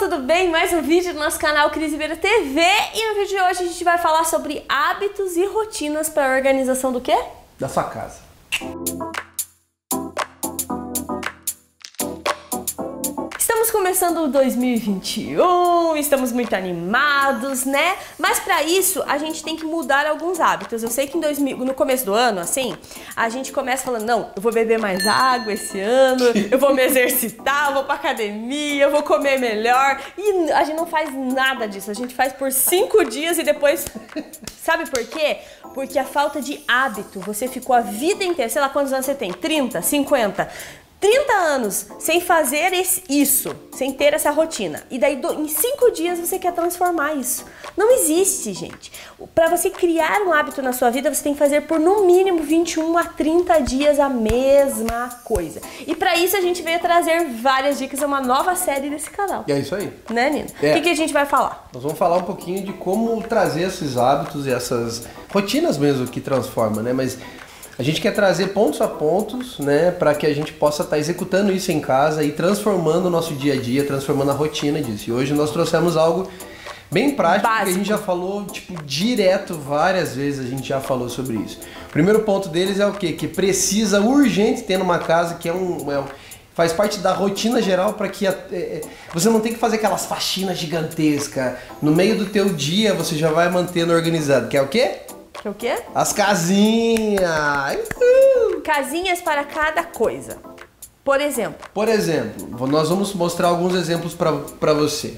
tudo bem? Mais um vídeo do nosso canal Cris Ribeiro TV, e no vídeo de hoje a gente vai falar sobre hábitos e rotinas para a organização do quê? Da sua casa. Estamos começando 2021, estamos muito animados, né? Mas para isso, a gente tem que mudar alguns hábitos. Eu sei que no começo do ano, assim, a gente começa falando, não, eu vou beber mais água esse ano, eu vou me exercitar, eu vou pra academia, eu vou comer melhor. E a gente não faz nada disso, a gente faz por 5 dias e depois... Sabe por quê? Porque a falta de hábito, você ficou a vida inteira, sei lá quantos anos você tem, 30, 50... 30 anos sem fazer isso, sem ter essa rotina. E daí em 5 dias você quer transformar isso. Não existe, gente. Para você criar um hábito na sua vida, você tem que fazer por no mínimo 21 a 30 dias a mesma coisa. E para isso a gente veio trazer várias dicas, é uma nova série desse canal. E é isso aí. Né, Nino? É. O que a gente vai falar? Nós vamos falar um pouquinho de como trazer esses hábitos e essas rotinas mesmo que transforma, né? Mas... a gente quer trazer pontos a pontos, né, para que a gente possa estar executando isso em casa e transformando o nosso dia a dia, transformando a rotina disso. E hoje nós trouxemos algo bem prático, que a gente já falou, tipo, direto várias vezes, a gente já falou sobre isso. O primeiro ponto deles é o quê? Que precisa urgente ter numa casa, que faz parte da rotina geral, para que você não tem que fazer aquelas faxinas gigantescas. No meio do teu dia você já vai mantendo organizado, que é o quê? Que é o quê? As casinhas! Casinhas para cada coisa. Por exemplo, nós vamos mostrar alguns exemplos para você.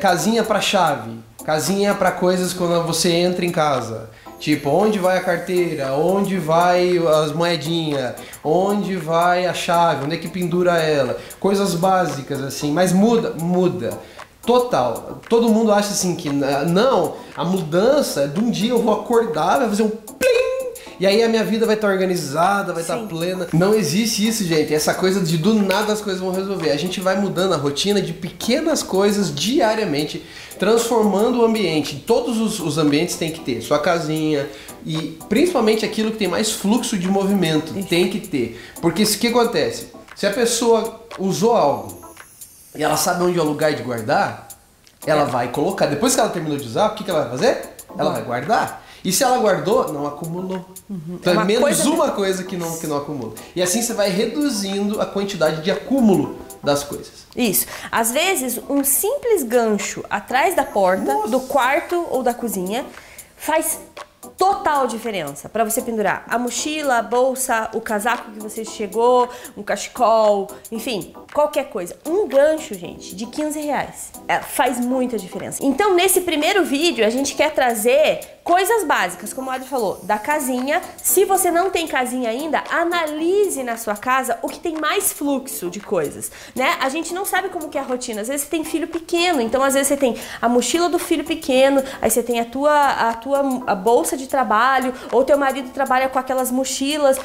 Casinha para chave, casinha para coisas quando você entra em casa. Tipo, onde vai a carteira, onde vai as moedinhas, onde vai a chave, onde é que pendura ela. Coisas básicas assim, mas muda. Total, todo mundo acha assim que não, a mudança de um dia eu vou acordar, vai fazer um plim, e aí a minha vida vai estar organizada, vai estar plena. Não existe isso, gente, essa coisa de do nada as coisas vão resolver. A gente vai mudando a rotina de pequenas coisas diariamente, transformando o ambiente. Todos os ambientes tem que ter sua casinha, e principalmente aquilo que tem mais fluxo de movimento, tem que ter. Porque isso que acontece, se a pessoa usou algo, e ela sabe onde é o lugar de guardar, ela vai colocar. Depois que ela terminou de usar, o que ela vai fazer? Ela vai guardar. E se ela guardou, não acumulou. Então é menos uma coisa que não acumula. E assim você vai reduzindo a quantidade de acúmulo das coisas. Isso. Às vezes, um simples gancho atrás da porta, do quarto ou da cozinha, faz total diferença para você pendurar a mochila, a bolsa, o casaco que você chegou, um cachecol, enfim, qualquer coisa. Um gancho, gente, de 15 reais. Faz muita diferença. Então, nesse primeiro vídeo, a gente quer trazer coisas básicas, como o Adri falou, da casinha. Se você não tem casinha ainda, analise na sua casa o que tem mais fluxo de coisas, né? A gente não sabe como que é a rotina. Às vezes você tem filho pequeno, então às vezes você tem a mochila do filho pequeno, aí você tem a bolsa de trabalho, ou teu marido trabalha com aquelas mochilas.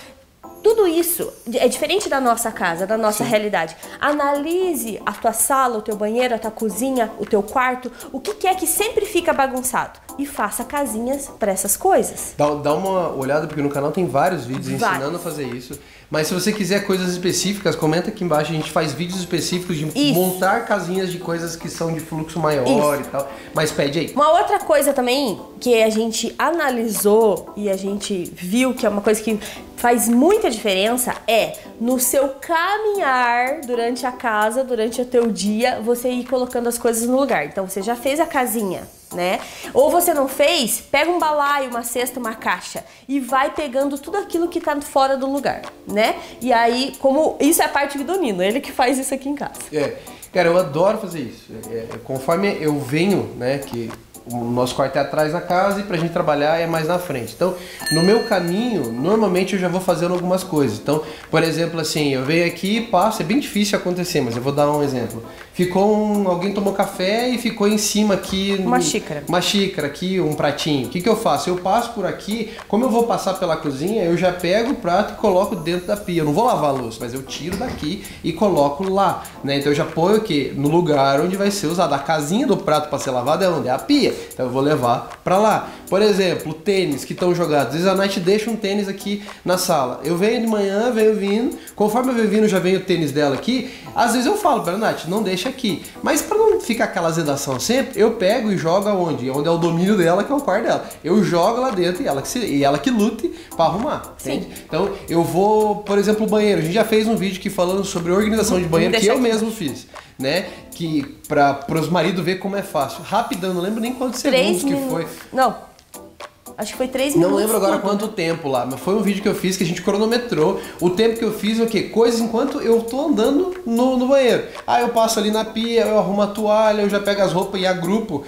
Tudo isso é diferente da nossa casa, da nossa realidade. Analise a tua sala, o teu banheiro, a tua cozinha, o teu quarto, o que é que sempre fica bagunçado, e faça casinhas para essas coisas. Dá uma olhada, porque no canal tem vários vídeos ensinando a fazer isso. Mas se você quiser coisas específicas, comenta aqui embaixo, a gente faz vídeos específicos de montar casinhas de coisas que são de fluxo maior e tal, mas pede aí. Uma outra coisa também que a gente analisou e a gente viu que é uma coisa que faz muita diferença é no seu caminhar durante a casa, durante o teu dia, você ir colocando as coisas no lugar. Então você já fez a casinha, né? Ou você não fez, pega um balaio, uma cesta, uma caixa e vai pegando tudo aquilo que tá fora do lugar, né? E aí, como isso é a parte do Nino, ele que faz isso aqui em casa. Cara, eu adoro fazer isso. Conforme eu venho, né, que o nosso quarto é atrás da casa e pra gente trabalhar é mais na frente. Então, no meu caminho, normalmente eu já vou fazendo algumas coisas. Então, por exemplo, assim, eu venho aqui e passo, é bem difícil acontecer, mas eu vou dar um exemplo. Alguém tomou café e ficou em cima aqui... Uma xícara aqui, um pratinho. O que eu faço? Eu passo por aqui, como eu vou passar pela cozinha, eu já pego o prato e coloco dentro da pia. Eu não vou lavar a louça, mas eu tiro daqui e coloco lá, né? Então eu já ponho o quê? No lugar onde vai ser usado. A casinha do prato para ser lavada é onde? É a pia. vender, então eu vou levar para lá. Por exemplo, tênis que estão jogados. Às vezes a Night deixa um tênis aqui na sala. Eu venho de manhã, venho vindo. Conforme eu venho vindo, já vem o tênis dela aqui. Às vezes eu falo para a Night, não deixa aqui. Mas para não ficar aquela zedação sempre, eu pego e jogo aonde? Onde é o domínio dela, que é o quarto dela. Eu jogo lá dentro e ela que lute para arrumar. Sim. Entende? Então eu vou, por exemplo, o banheiro. A gente já fez um vídeo aqui falando sobre organização de banheiro, que eu mesmo fiz, né? Que para os maridos ver como é fácil. Rapidão, não lembro nem quantos segundos que foi. Não. Acho que foi 3 minutos. Não lembro agora quanto tempo lá, mas foi um vídeo que eu fiz que a gente cronometrou. O tempo que eu fiz o quê? Coisas enquanto eu tô andando no banheiro. Ah, eu passo ali na pia, eu arrumo a toalha, eu já pego as roupas e agrupo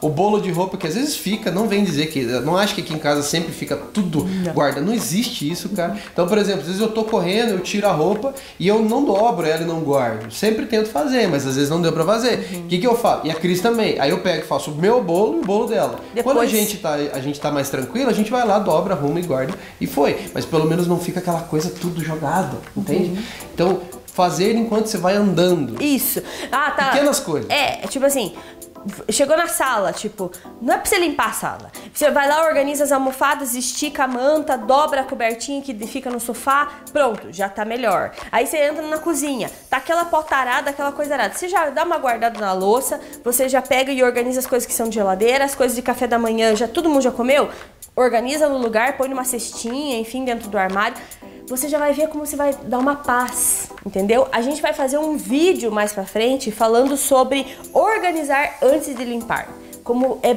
o bolo de roupa, que às vezes fica, não vem dizer que... Não acho que aqui em casa sempre fica tudo guarda. Não existe isso, cara. Então, por exemplo, às vezes eu tô correndo, eu tiro a roupa e eu não dobro ela e não guardo. Sempre tento fazer, mas às vezes não deu pra fazer. O que eu faço? E a Cris também. Aí eu pego e faço o meu bolo e o bolo dela. Depois a gente tá mais tranquilo, a gente vai lá, dobra, arruma e guarda e foi. Mas pelo menos não fica aquela coisa tudo jogada, entende? Então, fazer enquanto você vai andando. Isso. Ah, tá. Pequenas coisas. É, tipo assim, chegou na sala, tipo, não é pra você limpar a sala. Você vai lá, organiza as almofadas, estica a manta, dobra a cobertinha que fica no sofá, pronto, já tá melhor. Aí você entra na cozinha, tá aquela potarada, aquela coisa arada. Você já dá uma guardada na louça, você já pega e organiza as coisas que são de geladeira, as coisas de café da manhã, já todo mundo já comeu? Organiza no lugar, põe numa cestinha, enfim, dentro do armário. Você já vai ver como você vai dar uma paz, entendeu? A gente vai fazer um vídeo mais pra frente falando sobre organizar antes de limpar. Como é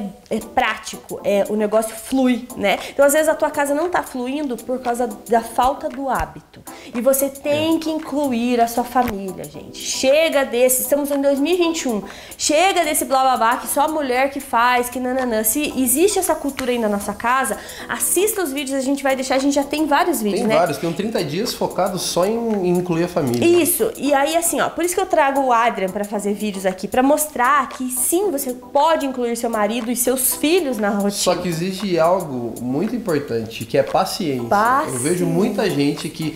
prático, o negócio flui, né? Então, às vezes, a tua casa não tá fluindo por causa da falta do hábito. E você tem que incluir a sua família, gente. Chega desse, estamos em 2021, chega desse blá blá blá que só a mulher que faz, que nananã. Se existe essa cultura aí na nossa casa, assista os vídeos, a gente vai deixar, a gente já tem vários vídeos, né? Tem vários, tem 30 dias focados só em incluir a família. Isso, e aí assim, ó, por isso que eu trago o Adrian pra fazer vídeos aqui, pra mostrar que sim, você pode incluir seu marido e seus filhos na rotina. Só que existe algo muito importante, que é paciência. Eu vejo muita gente que,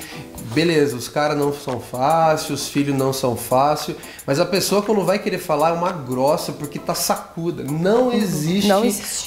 beleza, os caras não são fáceis, os filhos não são fáceis, mas a pessoa quando vai querer falar é uma grossa porque tá sacuda. Não existe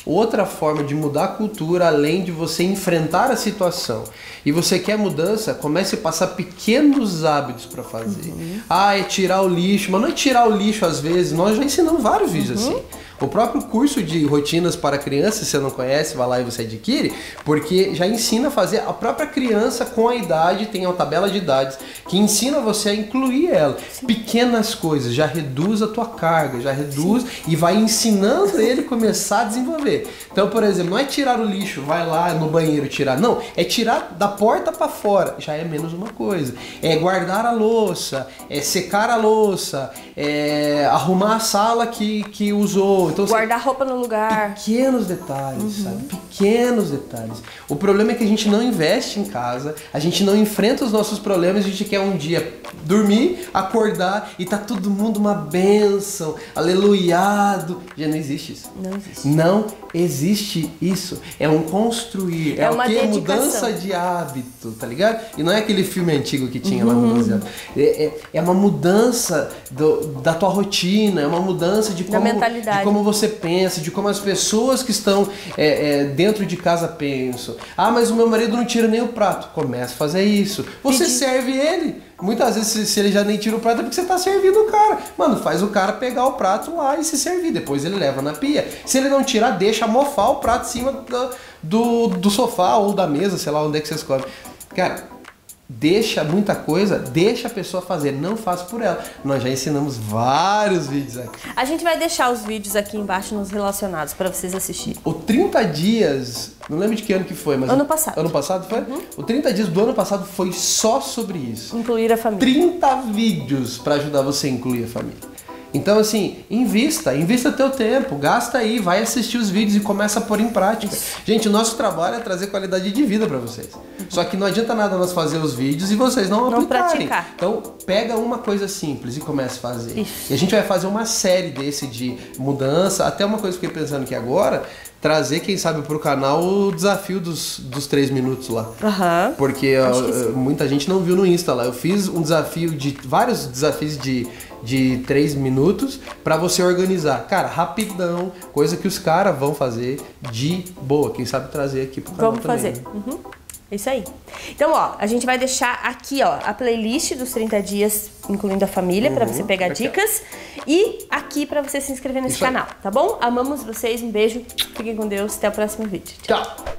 outra forma de mudar a cultura além de você enfrentar a situação. E você quer mudança, comece a passar pequenos hábitos para fazer. Ah, é tirar o lixo, mas não é tirar o lixo às vezes, nós já ensinamos vários vídeos assim. O próprio curso de rotinas para crianças, se você não conhece, vai lá e você adquire, porque já ensina a fazer a própria criança com a idade, tem uma tabela de idades, que ensina você a incluir ela. Sim. Pequenas coisas, já reduz a tua carga, já reduz. Sim. E vai ensinando ele a começar a desenvolver. Então, por exemplo, não é tirar o lixo, vai lá no banheiro tirar, não, é tirar da porta para fora, já é menos uma coisa. É guardar a louça, é secar a louça, é arrumar a sala que usou. Então, guardar roupa no lugar. Pequenos detalhes, sabe? Pequenos detalhes. O problema é que a gente não investe em casa, a gente não enfrenta os nossos problemas, a gente quer um dia dormir, acordar e tá todo mundo uma bênção, aleluiado. Já não existe isso. Não existe. Não existe isso. É um construir, é uma dedicação. Mudança de hábito, tá ligado? E não é aquele filme antigo que tinha lá no museu. É uma mudança da tua rotina, é uma mudança de como você pensa, de como as pessoas que estão dentro de casa pensam. Ah, mas o meu marido não tira nem o prato. Começa a fazer isso. Você serve ele. Muitas vezes, se ele já nem tira o prato, é porque você tá servindo o cara. Mano, faz o cara pegar o prato lá e se servir. Depois ele leva na pia. Se ele não tirar, deixa mofar o prato em cima do sofá ou da mesa, sei lá onde é que vocês comem. Cara, deixa muita coisa, deixa a pessoa fazer, não faz por ela. Nós já ensinamos vários vídeos aqui. A gente vai deixar os vídeos aqui embaixo nos relacionados para vocês assistirem. O 30 dias, não lembro de que ano que foi, mas... Ano passado. Ano passado foi? O 30 dias do ano passado foi só sobre isso. Incluir a família. 30 vídeos para ajudar você a incluir a família. Então, assim, invista teu tempo, gasta aí, vai assistir os vídeos e começa a pôr em prática. Gente, o nosso trabalho é trazer qualidade de vida para vocês. Só que não adianta nada nós fazer os vídeos e vocês não aplicarem. Praticar. Então, pega uma coisa simples e começa a fazer. E a gente vai fazer uma série desse de mudança, até uma coisa que eu fiquei pensando aqui agora, trazer, quem sabe, pro canal o desafio dos 3 minutos lá. Uhum. Porque muita gente não viu no Insta lá. Eu fiz um desafio de... vários desafios de 3 minutos pra você organizar. Cara, rapidão. Coisa que os caras vão fazer de boa. Quem sabe trazer aqui pro canal também. Vamos fazer. Né? Uhum. Isso aí. Então, ó, a gente vai deixar aqui, ó, a playlist dos 30 dias, incluindo a família, pra você pegar dicas. E aqui pra você se inscrever nesse canal, tá bom? Amamos vocês, um beijo, fiquem com Deus, até o próximo vídeo. Tchau!